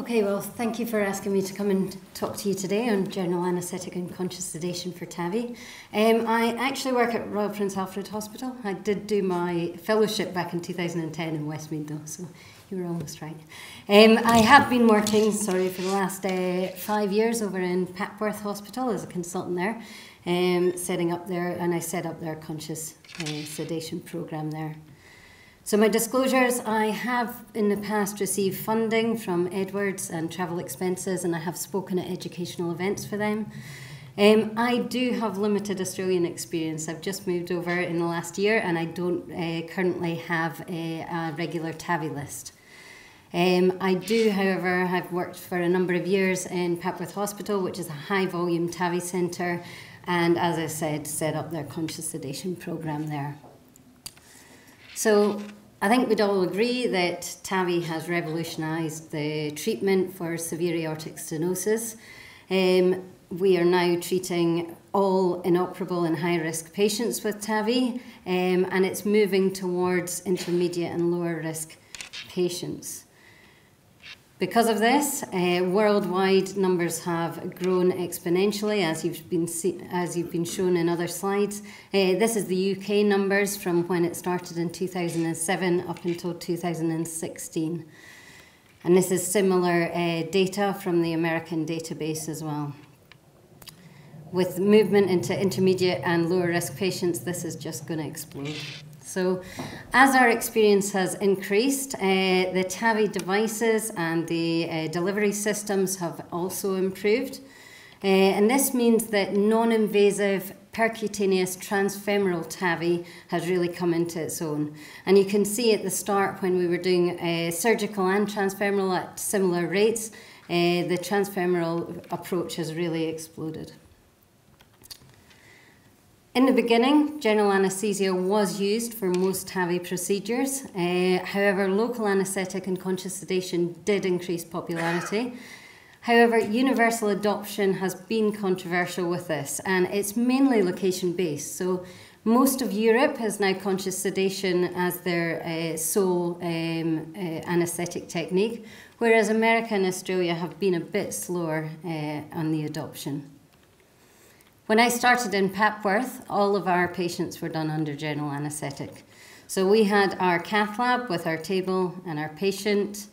Okay, well, thank you for asking me to come and talk to you today on general anaesthetic and conscious sedation for TAVI. I actually work at Royal Prince Alfred Hospital. I did do my fellowship back in 2010 in Westmead though, so you were almost right. I have been working, for the last 5 years over in Papworth Hospital as a consultant there, setting up their, and I set up their conscious sedation programme there. So my disclosures, I have in the past received funding from Edwards and travel expenses, and I have spoken at educational events for them. I do have limited Australian experience. I've just moved over in the last year and I don't currently have a regular TAVI list. I do, however, have worked for a number of years in Papworth Hospital, which is a high volume TAVI centre, and as I said, set up their conscious sedation programme there. So I think we'd all agree that TAVI has revolutionised the treatment for severe aortic stenosis. We are now treating all inoperable and high-risk patients with TAVI, and it's moving towards intermediate and lower-risk patients. Because of this, worldwide numbers have grown exponentially, as you've been shown in other slides. This is the UK numbers from when it started in 2007 up until 2016. And this is similar data from the American database as well. With movement into intermediate and lower risk patients, this is just going to explode. So as our experience has increased, the TAVI devices and the delivery systems have also improved. And this means that non-invasive percutaneous transfemoral TAVI has really come into its own. And you can see at the start when we were doing surgical and transfemoral at similar rates, the transfemoral approach has really exploded. In the beginning, general anaesthesia was used for most TAVI procedures. However, local anaesthetic and conscious sedation did increase popularity. However, universal adoption has been controversial with this, and it's mainly location-based. So most of Europe has now conscious sedation as their sole anaesthetic technique, whereas America and Australia have been a bit slower on the adoption. When I started in Papworth, all of our patients were done under general anaesthetic. So we had our cath lab with our table and our patient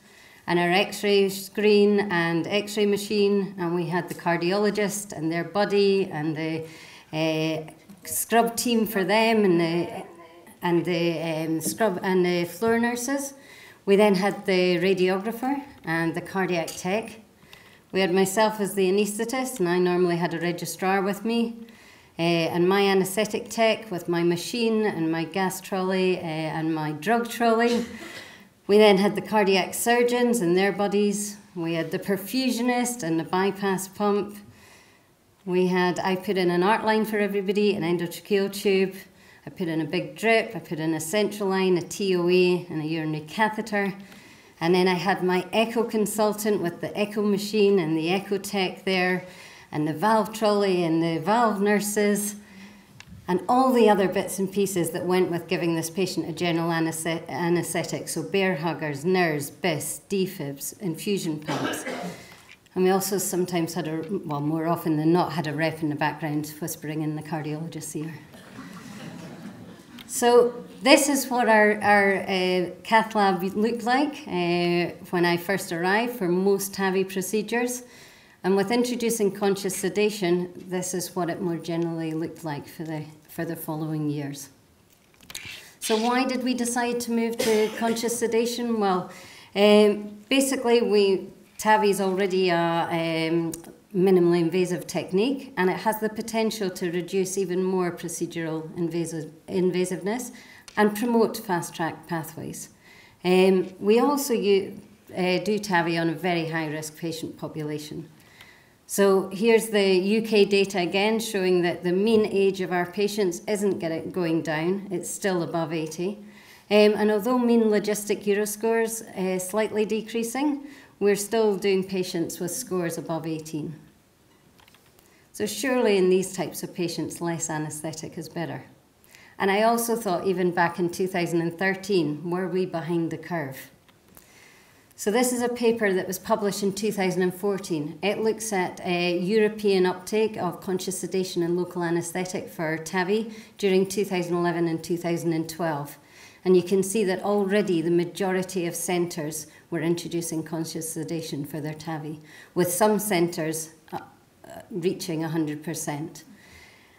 and our x-ray screen and x-ray machine, and we had the cardiologist and their buddy and the scrub team for them and the floor nurses. We then had the radiographer and the cardiac tech. We had myself as the anaesthetist, and I normally had a registrar with me, and my anaesthetic tech with my machine and my gas trolley and my drug trolley. We then had the cardiac surgeons and their buddies. We had the perfusionist and the bypass pump. I put in an art line for everybody, an endotracheal tube. I put in a big drip. I put in a central line, a TOE, and a urinary catheter. And then I had my echo consultant with the echo machine and the echo tech there, and the valve trolley and the valve nurses, and all the other bits and pieces that went with giving this patient a general anaesthetic, so bear huggers, nerves, bis, defibs, infusion pumps. And we also sometimes had more often than not, had a rep in the background whispering in the cardiologist's ear. So this is what our cath lab looked like when I first arrived for most TAVI procedures. And with introducing conscious sedation, this is what it more generally looked like for the following years. So why did we decide to move to conscious sedation? Well, basically TAVI is already a minimally invasive technique, and it has the potential to reduce even more procedural invasiveness and promote fast-track pathways. We also do TAVI on a very high-risk patient population. So here's the UK data again, showing that the mean age of our patients isn't going down, it's still above 80. And although mean logistic Euro scores are slightly decreasing, we're still doing patients with scores above 18. So surely in these types of patients, less anaesthetic is better. And I also thought even back in 2013, were we behind the curve? So this is a paper that was published in 2014. It looks at a European uptake of conscious sedation and local anaesthetic for TAVI during 2011 and 2012. And you can see that already the majority of centres were introducing conscious sedation for their TAVI, with some centres reaching 100%.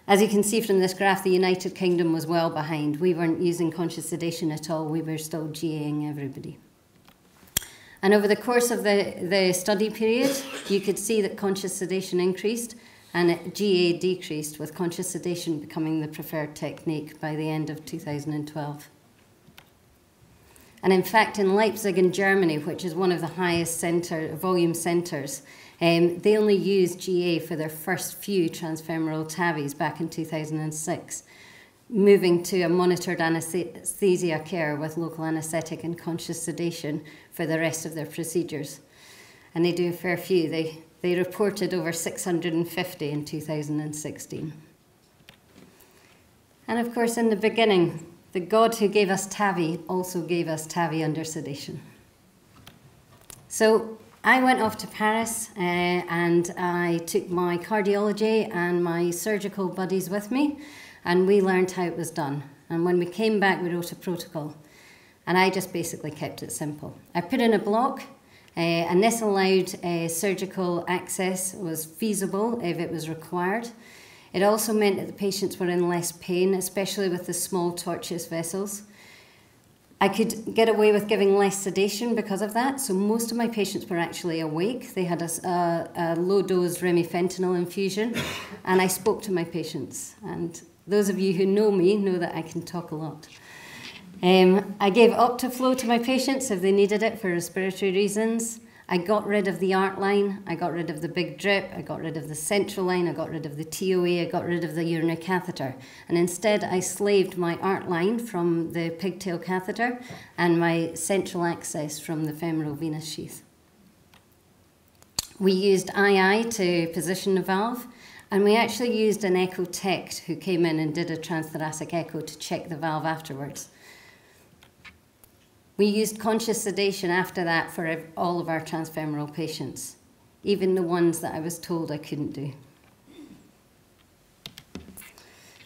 As you can see from this graph, the United Kingdom was well behind. We weren't using conscious sedation at all. We were still GAing everybody. And over the course of the study period, you could see that conscious sedation increased and GA decreased, with conscious sedation becoming the preferred technique by the end of 2012. And in fact, in Leipzig in Germany, which is one of the highest volume centres, they only used GA for their first few transfemoral TAVIs back in 2006, moving to a monitored anaesthesia care with local anaesthetic and conscious sedation for the rest of their procedures. And they do a fair few. They reported over 650 in 2016. And of course, in the beginning, the God who gave us TAVI also gave us TAVI under sedation. So I went off to Paris and I took my cardiology and my surgical buddies with me, and we learned how it was done. And when we came back, we wrote a protocol. And I just basically kept it simple. I put in a block, and this allowed surgical access was feasible if it was required. It also meant that the patients were in less pain, especially with the small tortuous vessels. I could get away with giving less sedation because of that, so most of my patients were actually awake. They had a low-dose remifentanil infusion, and I spoke to my patients. And those of you who know me know that I can talk a lot. I gave Optiflow to my patients if they needed it for respiratory reasons. I got rid of the art line, I got rid of the big drip, I got rid of the central line, I got rid of the TOE, I got rid of the urinary catheter. And instead I slaved my art line from the pigtail catheter and my central access from the femoral venous sheath. We used II to position the valve, and we actually used an echo tech who came in and did a transthoracic echo to check the valve afterwards. We used conscious sedation after that for all of our transfemoral patients, even the ones that I was told I couldn't do.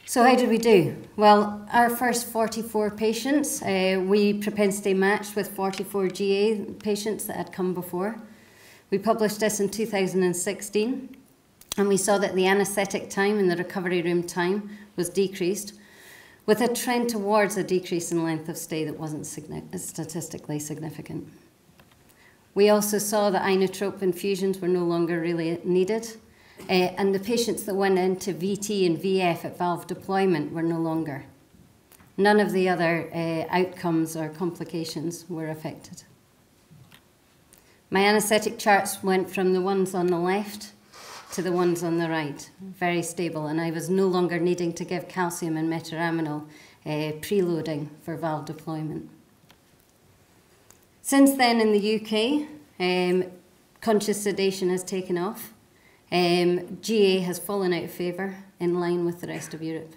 So how did we do? Well, our first 44 patients, we propensity matched with 44 GA patients that had come before. We published this in 2016, and we saw that the anaesthetic time and the recovery room time was decreased, with a trend towards a decrease in length of stay that wasn't statistically significant. We also saw that inotrope infusions were no longer really needed, and the patients that went into VT and VF at valve deployment were no longer. None of the other outcomes or complications were affected. My anaesthetic charts went from the ones on the left to the ones on the right, very stable, and I was no longer needing to give calcium and metaraminal preloading for valve deployment. Since then in the UK, conscious sedation has taken off. GA has fallen out of favour in line with the rest of Europe.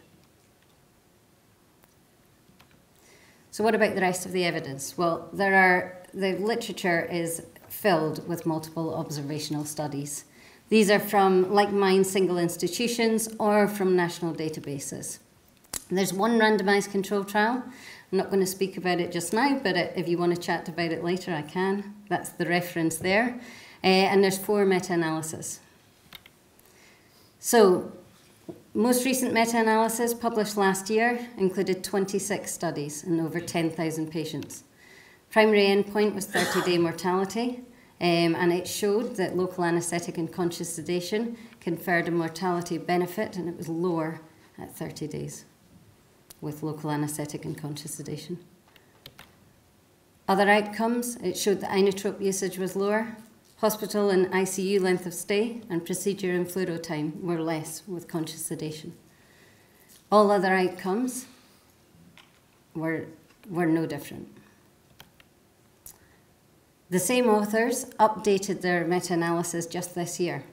So what about the rest of the evidence? Well, the literature is filled with multiple observational studies. These are from like-minded single institutions or from national databases. There's one randomized control trial. I'm not going to speak about it just now, but if you want to chat about it later, I can. That's the reference there. And there's 4 meta-analyses. So, most recent meta-analysis published last year included 26 studies and over 10,000 patients. Primary endpoint was 30-day mortality. And it showed that local anaesthetic and conscious sedation conferred a mortality benefit, and it was lower at 30 days with local anaesthetic and conscious sedation. Other outcomes, it showed that inotrope usage was lower, hospital and ICU length of stay, and procedure and fluoro time were less with conscious sedation. All other outcomes were no different. The same authors updated their meta-analysis just this year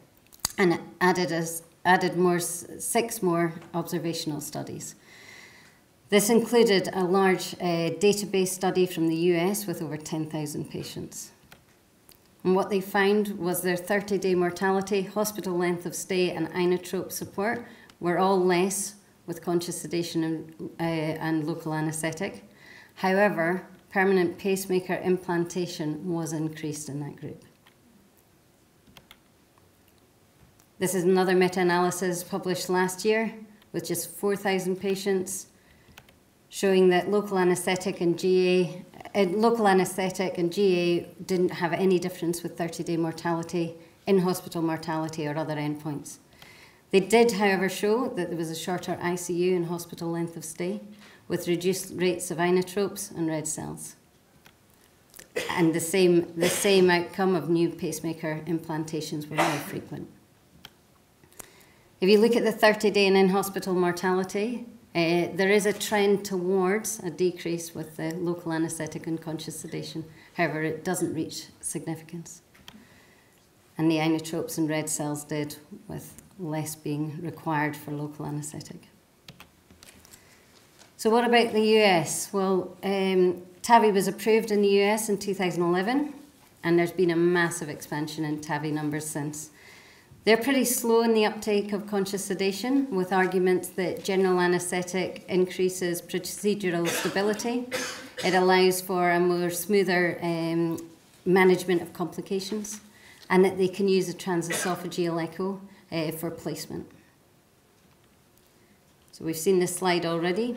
and added 6 more observational studies. This included a large database study from the US with over 10,000 patients. And what they found was their 30-day mortality, hospital length of stay and inotrope support were all less with conscious sedation and local anaesthetic. However, permanent pacemaker implantation was increased in that group. This is another meta-analysis published last year with just 4,000 patients, showing that local anaesthetic and GA didn't have any difference with 30-day mortality, in-hospital mortality or other endpoints. They did, however, show that there was a shorter ICU and hospital length of stay with reduced rates of inotropes and red cells, and the same outcome of new pacemaker implantations were more frequent. If you look at the 30-day and in-hospital mortality, there is a trend towards a decrease with the local anaesthetic and conscious sedation. However, it doesn't reach significance. And the inotropes and red cells did, with less being required for local anaesthetic. So what about the US? Well, TAVI was approved in the US in 2011, and there's been a massive expansion in TAVI numbers since. They're pretty slow in the uptake of conscious sedation, with arguments that general anaesthetic increases procedural stability. It allows for a more smoother management of complications, and that they can use a transesophageal echo for placement. So we've seen this slide already.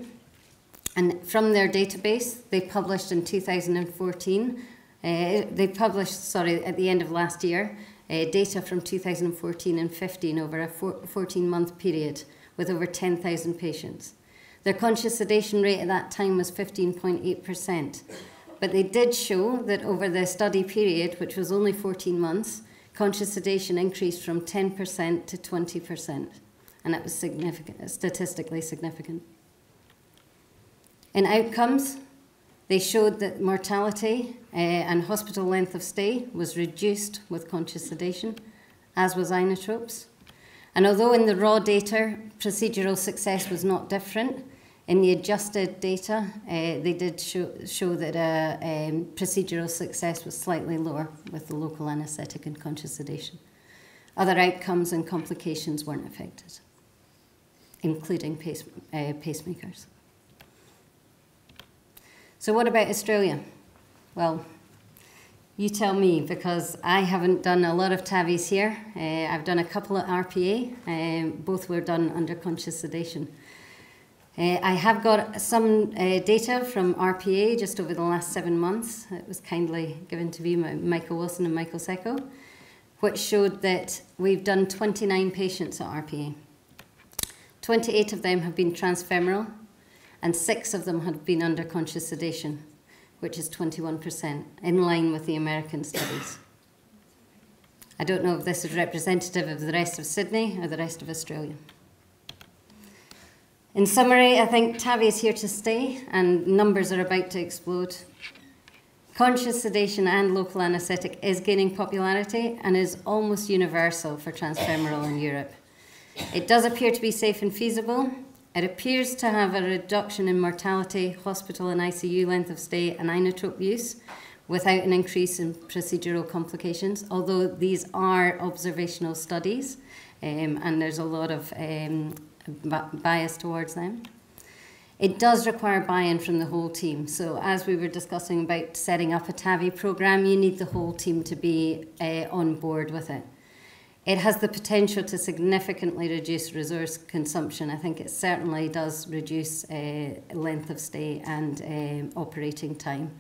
And from their database, they published in 2014, at the end of last year, data from 2014 and 15 over a 14-month period with over 10,000 patients. Their conscious sedation rate at that time was 15.8%, but they did show that over the study period, which was only 14 months, conscious sedation increased from 10% to 20%, and that was significant, statistically significant. In outcomes, they showed that mortality and hospital length of stay was reduced with conscious sedation, as was inotropes. And although in the raw data, procedural success was not different, in the adjusted data, they did show that procedural success was slightly lower with the local anaesthetic and conscious sedation. Other outcomes and complications weren't affected, including pacemakers. So what about Australia? Well, you tell me, because I haven't done a lot of TAVIs here. I've done a couple of RPA, both were done under conscious sedation. I have got some data from RPA just over the last 7 months. It was kindly given to me by Michael Wilson and Michael Seco, which showed that we've done 29 patients at RPA. 28 of them have been transfemoral, and 6 of them had been under conscious sedation, which is 21%, in line with the American studies. I don't know if this is representative of the rest of Sydney or the rest of Australia. In summary, I think TAVI is here to stay, and numbers are about to explode. Conscious sedation and local anaesthetic is gaining popularity and is almost universal for transfemoral in Europe. It does appear to be safe and feasible. It appears to have a reduction in mortality, hospital and ICU length of stay and inotrope use without an increase in procedural complications, although these are observational studies and there's a lot of bias towards them. It does require buy-in from the whole team. So as we were discussing about setting up a TAVI program, you need the whole team to be on board with it. It has the potential to significantly reduce resource consumption. I think it certainly does reduce length of stay and operating time.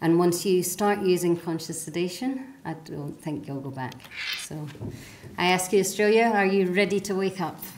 And once you start using conscious sedation, I don't think you'll go back. So I ask you, Australia, are you ready to wake up?